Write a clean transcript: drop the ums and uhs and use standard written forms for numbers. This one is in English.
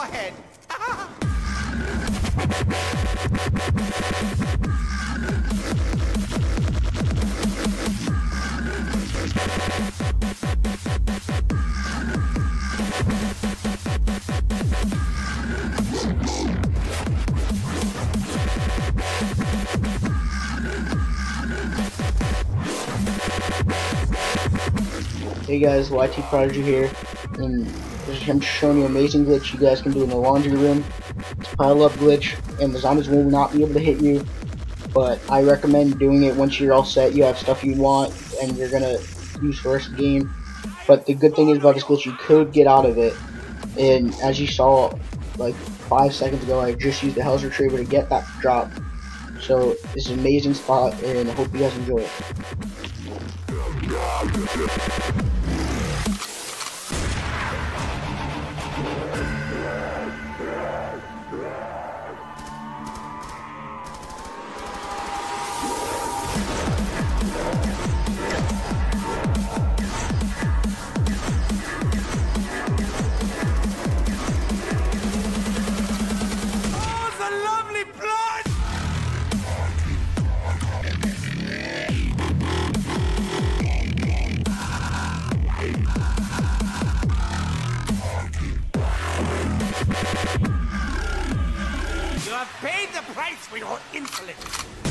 forehead. Hey guys, YT Prodigy here, and I'm showing you an amazing glitch you guys can do in the laundry room. It's a pile up glitch, and the zombies will not be able to hit you, but I recommend doing it once you're all set, you have stuff you want, and you're gonna use first game. But the good thing is about this glitch, you could get out of it, and as you saw like 5 seconds ago, I just used the Hell's Retriever to get that drop. So it's an amazing spot, and I hope you guys enjoy it. You have paid the price for your insolence.